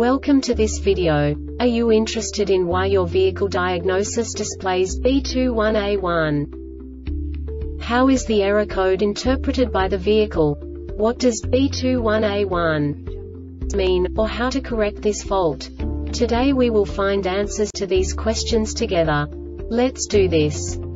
Welcome to this video. Are you interested in why your vehicle diagnosis displays B21A1? How is the error code interpreted by the vehicle? What does B21A1 mean, or how to correct this fault? Today we will find answers to these questions together. Let's do this.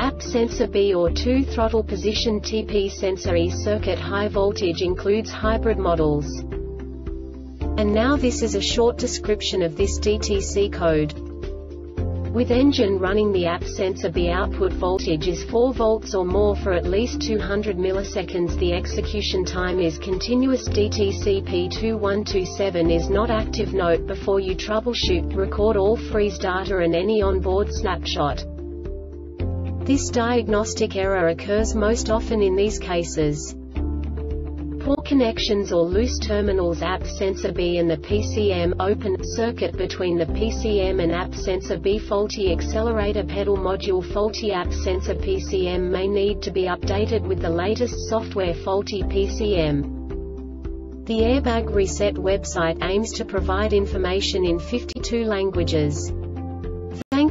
APP sensor B or 2 throttle position TP sensor E circuit. High voltage includes hybrid models. And now this is a short description of this DTC code. With engine running, the APP sensor B output voltage is 4 volts or more for at least 200 milliseconds. The execution time is continuous. DTC P2127 is not active. Note: before you troubleshoot, record all freeze data and any onboard snapshot. This diagnostic error occurs most often in these cases: poor connections or loose terminals. APP sensor B and the PCM open circuit between the PCM and APP sensor B. Faulty accelerator pedal module. Faulty APP sensor PCM may need to be updated with the latest software. Faulty PCM. The Airbag Reset website aims to provide information in 52 languages. Thank